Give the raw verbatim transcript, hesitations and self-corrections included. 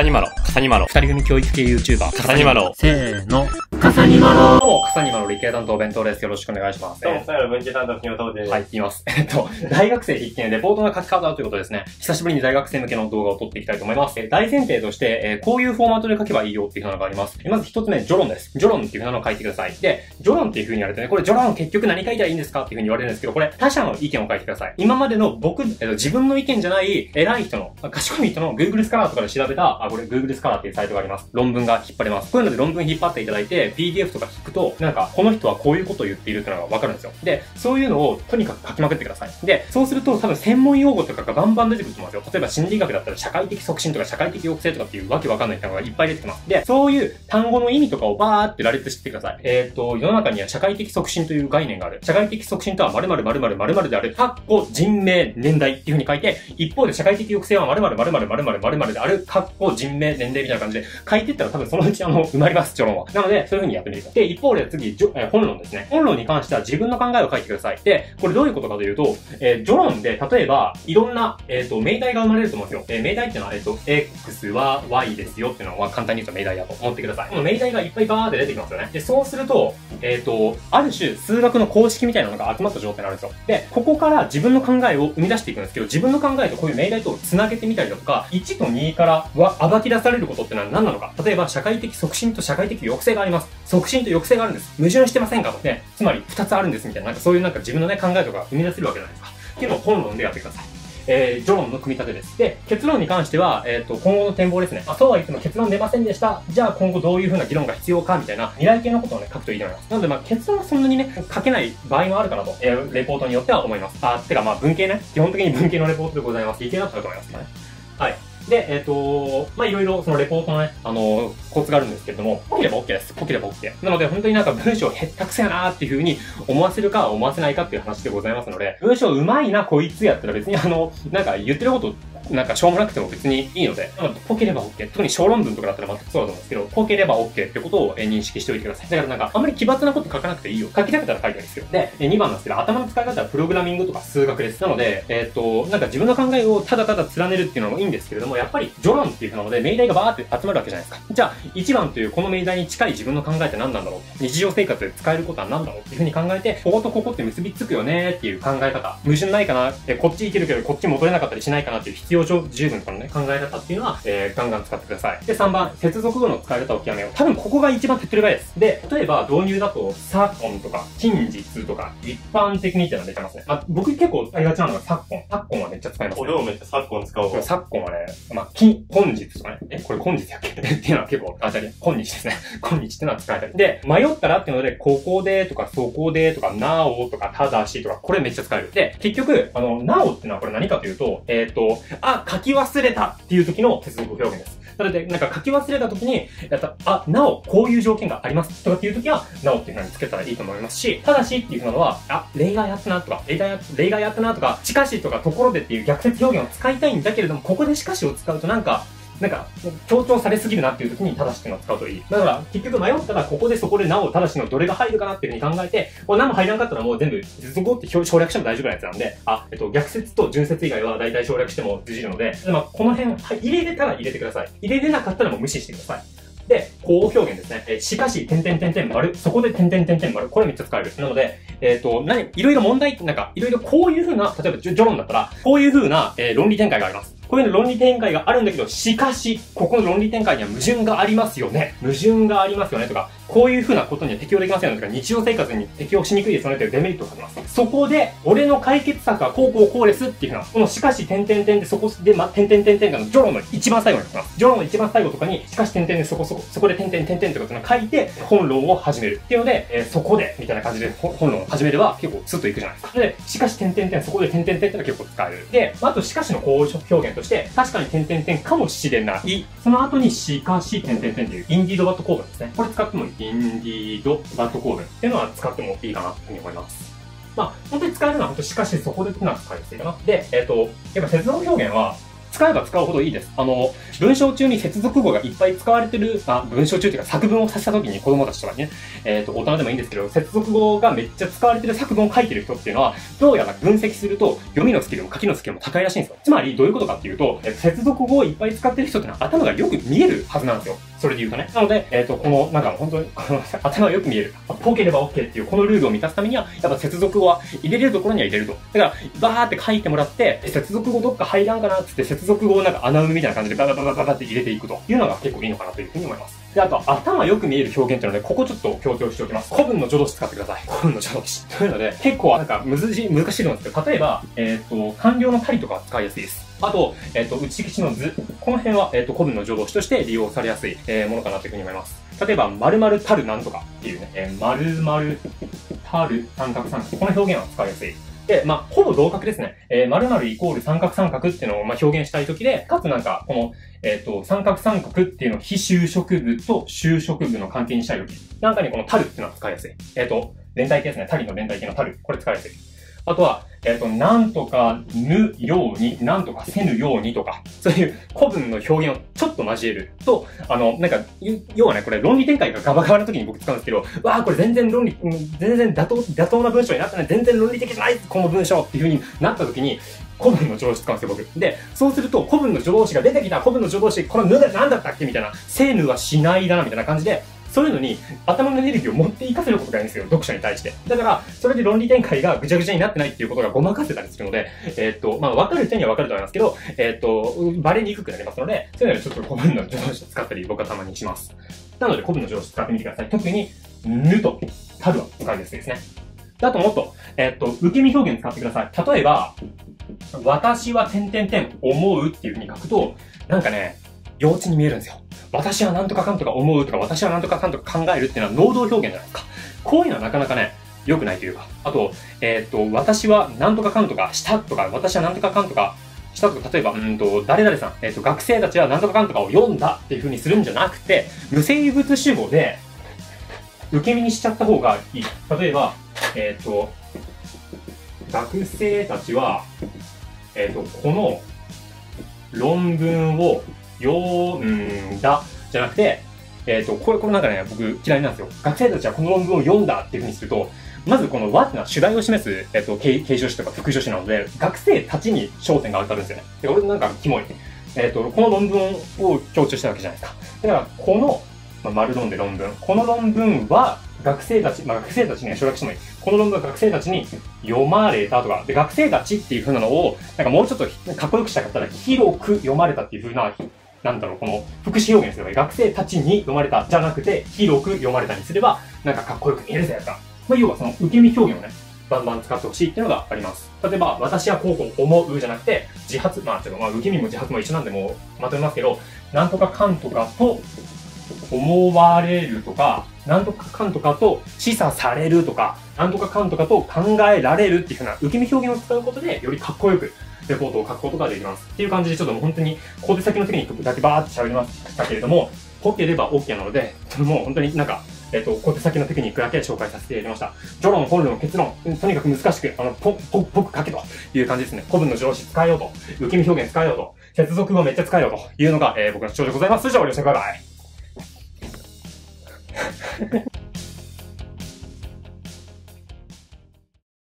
笠にまろ、笠にまろ、二人組教育系 YouTuber、笠にまろ、せーの、笠にまろ。どうも、笠にまろ理系担当弁当です。よろしくお願いします。どうも、さよなら文系担当金本です。はい、います。えっと、大学生必見レポートの書き方ということですね。久しぶりに大学生向けの動画を撮っていきたいと思います。え、大前提として、えー、こういうフォーマットで書けばいいよっていうのがあります。まず一つ目、序論です。序論っていうのを書いてください。で、序論っていう風にやるとね、これ序論結局何書いたらいいんですかっていう風に言われるんですけど、これ他者の意見を書いてください。今までの僕、えっと、自分の意見じゃない偉い人の、賢い人の Google スカラーとかで調べた、あ、これ Google スカラーっていうサイトがあります。論文が引っ張れます。こういうので論文引っ張っていただいて、ピーディーエフ とか引くと、なんか、この人はこういうことを言っているっていうのがわかるんですよ。で、そういうのをとにかく書きまくってください。で、そうすると多分専門用語とかがバンバン出てくると思うんですよ。例えば心理学だったら社会的促進とか社会的抑制とかっていうわけわかんない単語がいっぱい出てきます。で、そういう単語の意味とかをバーって羅列してください。えっと、世の中には社会的促進という概念がある。社会的促進とは〇〇〇〇〇〇である。かっこ人名、年代っていう風に書いて、一方で社会的抑制は〇〇〇〇〇〇〇である。かっこ人名、年齢みたいな感じで書いてったら多分そのうちあの、埋まります、序論は。なので、そういう風にやってみてください。で、一方で次、えー、本論ですね。本論に関しては自分の考えを書いてください。で、これどういうことかというと、えー、序論で例えば、いろんな、えっと、命題が生まれると思うんですよ。えー、命題っていうのは、えっと、X は Y ですよっていうのは簡単に言うと命題だと思ってください。この命題がいっぱいバーって出てきますよね。で、そうすると、えっと、ある種、数学の公式みたいなのが集まった状態になるんですよ。で、ここから自分の考えを生み出していくんですけど、自分の考えとこういう命題と繋げてみたりだとか、いちとにからは暴き出されることってのは何なのか。例えば、社会的促進と社会的抑制があります。促進と抑制があるんです。矛盾してませんかと。ね、つまりふたつあるんですみたいな、なんかそういうなんか自分のね、考えとか生み出せるわけじゃないですか。っていうのを本論でやってください。えー、序論の組み立てです。で、結論に関しては、えっと、今後の展望ですね。あ、そうは言っても結論出ませんでした。じゃあ今後どういう風な議論が必要かみたいな未来系のことをね、書くといいと思います。なので、まあ、結論はそんなにね、書けない場合もあるかなと、えー、レポートによっては思います。あ、てかまあ、文系ね。基本的に文系のレポートでございます。理系だったらと思いますね。はい。で、えっと、まあ、いろいろ、そのレポートのね、あのー、コツがあるんですけれども、ポケれば OK です。ポケれば OK。なので、本当になんか文章へったくそやなーっていう風に思わせるか思わせないかっていう話でございますので、文章うまいな、こいつやったら別にあの、なんか言ってること、なんかしょうもなくても別にいいので、ポケれば OK。特に小論文とかだったら全くそうだと思うんですけど、ポケれば OK ってことを認識しておいてください。だからなんか、あんまり奇抜なこと書かなくていいよ。書きたくたら書いたりする。で、にばんなんですけど、頭の使い方はプログラミングとか数学です。なので、えっと、なんか自分の考えをただただ連ねるっていうのもいいんですけれども、やっぱり序論っていうので、命題がバーって集まるわけじゃないですか。じゃあ、いちばんというこの命題に近い自分の考えって何なんだろう。日常生活で使えることは何だろうっていうふうに考えて、こことここって結びつくよねーっていう考え方。矛盾ないかな。こっちいけるけど、こっち戻れなかったりしないかなっていう必要十分このね、考え方っていうのは、えー、ガンガン使ってください。で、さんばん、接続語の使い方を極めよう。多分ここが一番手っ取り早いです。で、例えば導入だと、昨今とか、近日とか、一般的にってのは出てますね。あ、僕結構ありがちなのが昨今。昨今はめっちゃ使いますね。俺もめっちゃ昨今使おう。昨今はね、まあ、近、本日とかね。え、これ今日やっけっていうのは結構当たり。今日ですね。今日ってのは使えたり。で、迷ったらっていうので、ここでとか、そこでとか、なおとか、ただしとか、これめっちゃ使える。で、結局、あの、なおってのはこれ何かというと、えっと、あ、書き忘れたっていう時の接続表現です。なので、なんか書き忘れた時に、あ、なお、こういう条件がありますとかっていう時は、なおっていう風につけたらいいと思いますし、ただしっていう風なのは、あ、例外やったなとか、例外や、例外やったなとか、しかしとかところでっていう逆説表現を使いたいんだけれども、ここでしかしを使うとなんか、なんか、強調されすぎるなっていう時に正しくのを使うといい。だから、結局迷ったら、ここでそこでなお正しのどれが入るかなっていうふうに考えて、これ何も入らんかったらもう全部、そこって省略しても大丈夫なやつなんで、あ、えっと、逆説と順説以外は大体省略しても通じるので、まあ、この辺、入れれたら入れてください。入れれなかったらもう無視してください。で、こう表現ですね。えー、しかし、点々点々丸。そこで点々点々丸。これめっちゃ使える。なので、えっと、何、いろいろ問題って、なんか、いろいろこういう風な、例えば、序論だったら、こういう風な、えー、論理展開があります。こういう論理展開があるんだけど、しかし、ここの論理展開には矛盾がありますよね。矛盾がありますよねとか、こういう風なことには適用できませんよねとか、日常生活に適用しにくいですよねというデメリットがあります。そこで、俺の解決策はこうこうこうですっていう風な、このしかし、点々点でそこで、ま、点々点々がの序論の一番最後に書きます。序論の一番最後とかに、しかし点々でそこそこ、そこで点々点々とかっていうのを書いて、本論を始める。っていうので、えー、そこで、みたいな感じで本論を始めれば結構スッといくじゃないですか。で、しかし点々点、そこで点々点っていうのは結構使える。で、あとしかしのこういう表現として、確かに点々点かもしれない。その後にしかし点々点というインディードバット構文ですね。これ使ってもいい。インディードバット構文っていうのは使ってもいいかなというふうに思います。まあ、本当に使えるのは本当しかしそこでっていうのは使いやすいかな。で、えっと、やっぱ接続表現は、使えば使うほどいいです。あの、文章中に接続語がいっぱい使われてる、あ、文章中っていうか作文をさせた時に子供たちとかにね、えっと、大人でもいいんですけど、接続語がめっちゃ使われてる作文を書いてる人っていうのは、どうやら分析すると、読みのスキルも書きのスキルも高いらしいんですよ。つまり、どういうことかっていうと、えっと、接続語をいっぱい使ってる人っていうのは頭がよく見えるはずなんですよ。それで言うとね。なので、えっと、この、なんか本当に、この頭がよく見える。ぽければ OK っていう、このルールを満たすためには、やっぱ接続語は入れれるところには入れると。だから、バーって書いてもらって、接続語どっか入らんかなっつって、接続語をなんか穴埋めみたいな感じでババババババって入れていくというのが結構いいのかなというふうに思います。で、あと、頭よく見える表現というので、ここちょっと強調しておきます。古文の助動詞使ってください。古文の助動詞。というので、結構なんか難しい、難しいと思うんですけど、例えば、えっと、完了のたりとか使いやすいです。あと、えっと、内吉の図。この辺は、えっと、古文の助動詞として利用されやすい、えー、ものかなというふうに思います。例えば、〇〇たるなんとかっていうね、えー、〇〇たる三角三角。この表現は使いやすい。で、まあ、ほぼ同格ですね。えー、〇〇イコール三角三角っていうのを、まあ、表現したいときで、かつなんか、この、えっと、三角三角っていうのを非就職部と就職部の関係にしたいとき、なんかにこのたるっていうのは使いやすい。えっと、連帯形ですね。たりの連帯形のたる。これ使いやすい。あとは、えっと、なんとかぬように、なんとかせぬようにとか、そういう古文の表現をちょっと交えると、あの、なんか、要はね、これ論理展開がガバガバの時に僕使うんですけど、わあこれ全然論理、全然妥当、妥当な文章になってない、全然論理的じゃないこの文章っていう風になった時に、古文の助動詞使うんですよ、僕。で、そうすると、古文の助動詞が出てきた、古文の助動詞、このぬが何だったっけみたいな、せぬはしないだな、みたいな感じで、そういうのに頭のエネルギーを持っていかせることがいいんですよ、読者に対して。だから、それで論理展開がぐちゃぐちゃになってないっていうことがごまかせたりするので、えー、っと、まあ、わかる人にはわかると思いますけど、えー、っと、バレにくくなりますので、そういうのでちょっと古文の助動詞を使ったり、僕はたまにします。なので、古文の助動詞使ってみてください。特に、ぬと、たるは使いやすいですね。あともっと、えー、っと、受け身表現使ってください。例えば、私は点々点思うっていう風に書くと、なんかね、幼稚に見えるんですよ。私はなんとかかんとか思うとか、私はなんとかかんとか考えるっていうのは能動表現じゃないですか。こういうのはなかなかね、良くないというか。あと、えっと、私はなんとかかんとかしたとか、私はなんとかかんとかしたとか、例えば、うんと、誰々さん、えっと、学生たちはなんとかかんとかを読んだっていう風にするんじゃなくて、無生物主語で、受け身にしちゃった方がいい。例えば、えっと、学生たちは、えっと、この論文を読んだじゃなくて、えっと、これ、これなんかね、僕嫌いなんですよ。学生たちはこの論文を読んだっていう風にすると、まずこの和ってのは主題を示す、えっと、形助詞とか副助詞なので、学生たちに焦点が当たるんですよね。で、俺なんかキモい。えっと、この論文を強調したわけじゃないですか。だから、この、まあ、丸論で論文。この論文は学生たち、まあ、学生たちには省略してもいい。この論文は学生たちに読まれたとか、で、学生たちっていう風なのを、なんかもうちょっとかっこよくしたかったら、広く読まれたっていう風な、なんだろう、この、副詞表現すれば、学生たちに読まれたじゃなくて、広く読まれたにすれば、なんかかっこよく見えるじゃないですか。まあ、要はその、受け身表現をね、バンバン使ってほしいっていうのがあります。例えば、私はこうこう思うじゃなくて、自発、まあ、ちょっと、まあ、受け身も自発も一緒なんで、もう、まとめますけど、なんとかかんとかと、思われるとか、なんとかかんとかと示唆されるとか、なんとかかんとかと考えられるっていうふうな受け身表現を使うことで、よりかっこよく、レポートを書くことができます。っていう感じで、ちょっともう本当に、小手先の時にだけバーって喋りましたけれども、ポケれば OK なので、もう本当になんか、えっと、小手先のテクニックだけ紹介させていただきました。序論、本論、結論、とにかく難しく、あの、ぽ、ぽ、ぽく書けという感じですね。古文の助動詞使えようと、受け身表現使えようと、接続語めっちゃ使えようというのが、えー、僕の主張でございます。以上、ご了承ください。